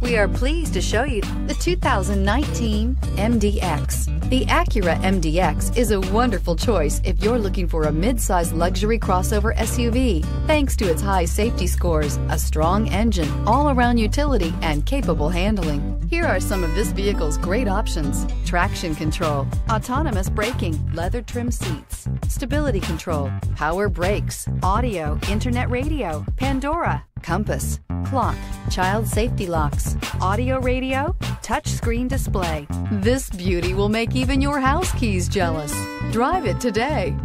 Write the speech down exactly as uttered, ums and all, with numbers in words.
We are pleased to show you the two thousand nineteen M D X. The Acura M D X is a wonderful choice if you're looking for a mid-size luxury crossover S U V. Thanks to its high safety scores, a strong engine, all-around utility, and capable handling. Here are some of this vehicle's great options: traction control, autonomous braking, leather trim seats, stability control, power brakes, audio, internet radio, Pandora, compass, clock, child safety locks, audio radio, touchscreen display. This beauty will make even your house keys jealous. Drive it today.